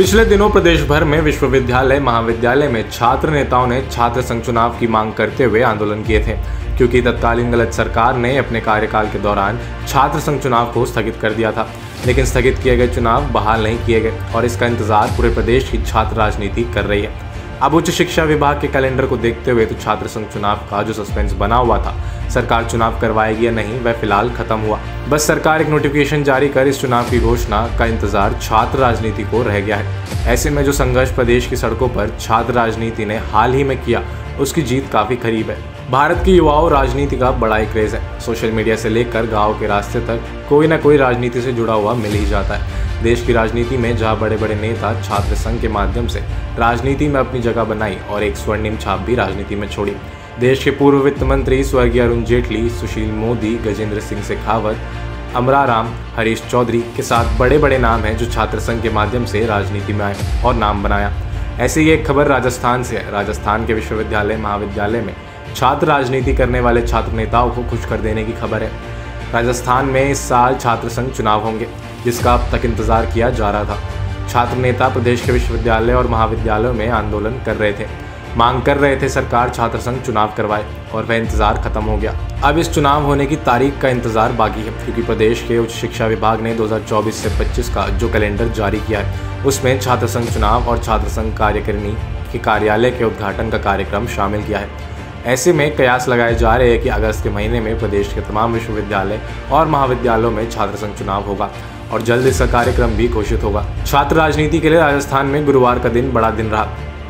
पिछले दिनों प्रदेश भर में विश्वविद्यालय महाविद्यालय में छात्र नेताओं ने छात्र संघ चुनाव की मांग करते हुए आंदोलन किए थे, क्योंकि तत्कालीन गलत सरकार ने अपने कार्यकाल के दौरान छात्र संघ चुनाव को स्थगित कर दिया था, लेकिन स्थगित किए गए चुनाव बहाल नहीं किए गए और इसका इंतजार पूरे प्रदेश की छात्र राजनीति कर रही है। अब उच्च शिक्षा विभाग के कैलेंडर को देखते हुए तो छात्र संघ चुनाव का जो सस्पेंस बना हुआ था, सरकार चुनाव करवाएगी या नहीं, वह फिलहाल खत्म हुआ। बस सरकार एक नोटिफिकेशन जारी कर इस चुनाव की घोषणा का इंतजार छात्र राजनीति को रह गया है। ऐसे में जो संघर्ष प्रदेश की सड़कों पर छात्र राजनीति ने हाल ही में किया, उसकी जीत काफी करीब है। भारत की युवाओं राजनीति का बड़ा ही क्रेज है। सोशल मीडिया से लेकर गाँव के रास्ते तक कोई ना कोई राजनीति से जुड़ा हुआ मिल ही जाता है। देश की राजनीति में जहाँ बड़े बड़े नेता छात्र संघ के माध्यम से राजनीति में अपनी जगह बनाई और एक स्वर्णिम छाप भी राजनीति में छोड़ी, देश के पूर्व वित्त मंत्री स्वर्गीय अरुण जेटली, सुशील मोदी, गजेंद्र सिंह शेखावत, अमराराम हरीश चौधरी के साथ बड़े बड़े नाम हैं जो छात्र संघ के माध्यम से राजनीति में आए और नाम बनाया। ऐसी ही एक खबर राजस्थान से है। राजस्थान के विश्वविद्यालय महाविद्यालय में छात्र राजनीति करने वाले छात्र नेताओं को खुश कर देने की खबर है। राजस्थान में इस साल छात्र संघ चुनाव होंगे, जिसका अब तक इंतजार किया जा रहा था। छात्र नेता प्रदेश के विश्वविद्यालय और महाविद्यालयों में आंदोलन कर रहे थे, मांग कर रहे थे सरकार छात्र संघ चुनाव करवाए, और वह इंतजार खत्म हो गया। अब इस चुनाव होने की तारीख का इंतजार बाकी है, क्योंकि प्रदेश के उच्च शिक्षा विभाग ने 2024 से 25 का जो कैलेंडर जारी किया है, उसमें छात्र संघ चुनाव और छात्र संघ कार्यकारिणी के कार्यालय के उद्घाटन का कार्यक्रम शामिल किया है। ऐसे में कयास लगाए जा रहे हैं कि अगस्त के महीने में प्रदेश के तमाम विश्वविद्यालय और महाविद्यालयों में छात्र संघ चुनाव होगा और जल्द इसका कार्यक्रम भी घोषित होगा। छात्र राजनीति के लिए राजस्थान में गुरुवार का दिन बड़ा दिन रहा।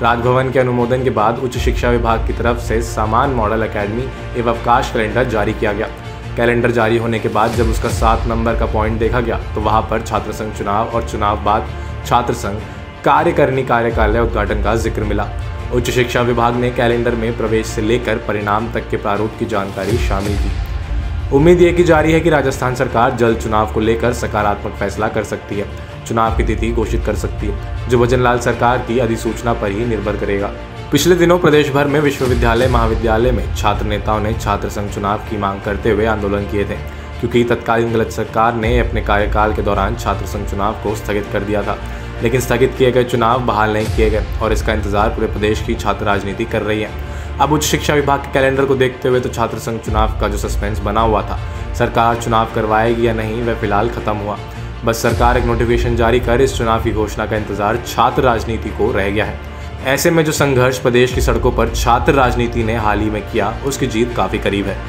राजभवन के अनुमोदन के बाद उच्च शिक्षा विभाग की तरफ से सामान मॉडल अकेडमी एवं अवकाश कैलेंडर जारी किया गया। कैलेंडर जारी होने के बाद जब उसका 7 नंबर का पॉइंट देखा गया तो वहाँ पर छात्र संघ चुनाव और चुनाव बाद छात्र संघ कार्यकारिणी कार्यालय उद्घाटन का जिक्र मिला। उच्च शिक्षा विभाग ने कैलेंडर में प्रवेश से लेकर परिणाम तक के प्रारूप की जानकारी शामिल की। उम्मीद ये की जा रही है कि राजस्थान सरकार जल्द चुनाव को लेकर सकारात्मक फैसला कर सकती है, चुनाव की तिथि घोषित कर सकती है, जो भजनलाल सरकार की अधिसूचना पर ही निर्भर करेगा। पिछले दिनों प्रदेश भर में विश्वविद्यालय महाविद्यालय में छात्र नेताओं ने छात्र संघ चुनाव की मांग करते हुए आंदोलन किए थे, क्योंकि तत्कालीन गलत सरकार ने अपने कार्यकाल के दौरान छात्र संघ चुनाव को स्थगित कर दिया था, लेकिन स्थगित किए गए चुनाव बहाल नहीं किए गए और इसका इंतजार पूरे प्रदेश की छात्र राजनीति कर रही है। अब उच्च शिक्षा विभाग के कैलेंडर को देखते हुए तो छात्र संघ चुनाव का जो सस्पेंस बना हुआ था, सरकार चुनाव करवाएगी या नहीं, वह फिलहाल खत्म हुआ। बस सरकार एक नोटिफिकेशन जारी कर इस चुनाव की घोषणा का इंतजार छात्र राजनीति को रह गया है। ऐसे में जो संघर्ष प्रदेश की सड़कों पर छात्र राजनीति ने हाल ही में किया, उसकी जीत काफ़ी करीब है।